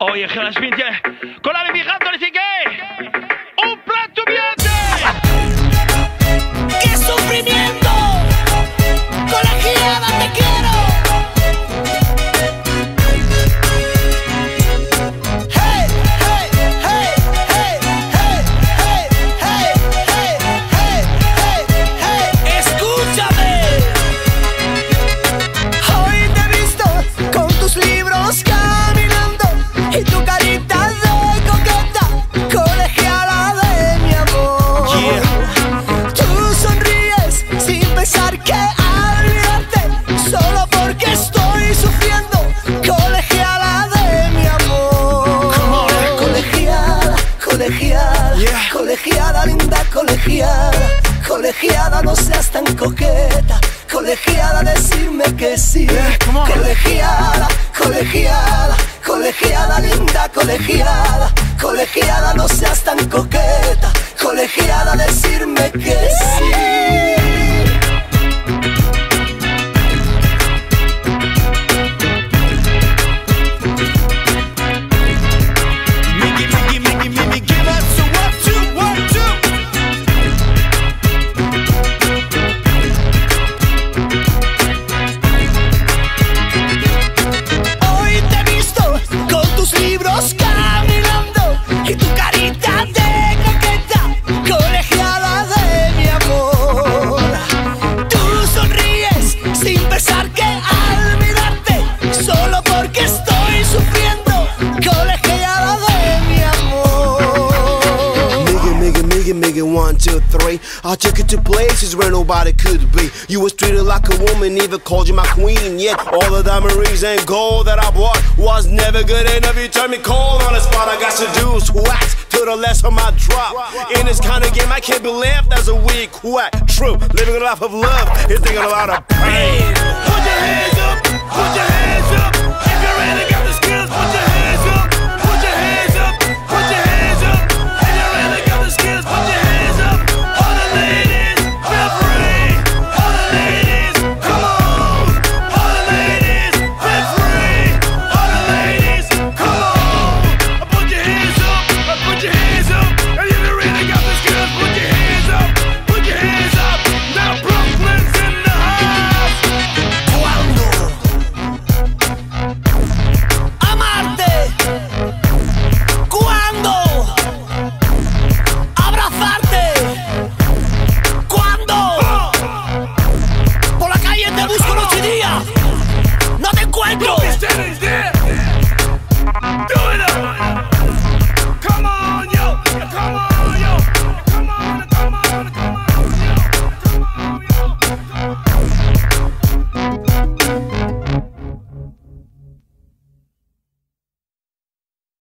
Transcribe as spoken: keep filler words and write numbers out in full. Oye, Gerard Schmidt, con la vibrante, ¿le sigue? ¡Un plato viante! ¡Qué sufrimiento! ¡Con la girada te quiero! ¡Hey, hey, hey, hey, hey, hey, hey, hey, hey, hey, hey! ¡Escúchame! Hoy te he visto con tus libros caminando. Y tu carita de coqueta, colegiala de mi amor, yeah. Tú sonríes sin pensar que al mirarte, solo porque estoy sufriendo, colegiala de mi amor. Colegiala, colegiala, yeah. Colegiala, linda colegiala. Colegiala, no seas tan coqueta. Colegiala, decirme que sí, yeah. Colegiala, colegiala. Colegiala, linda colegiala. Colegiala, no seas tan coqueta. Colegiala, decirme que sí. One, two, three. I took you to places where nobody could be. You was treated like a woman, even called you my queen. Yet all the diamond rings and gold that I bought was never good enough. You turned me cold on the spot. I got seduced, waxed to the last of my drop. In this kind of game, I can't be left as a weak quack. True, living a life of love is thinking a lot of pain. Put your hands up, put your hands up. If you really got the skills, put your hands up, put your hands up, put your hands up. If you really got the skills, put your hands up. No te encuentro.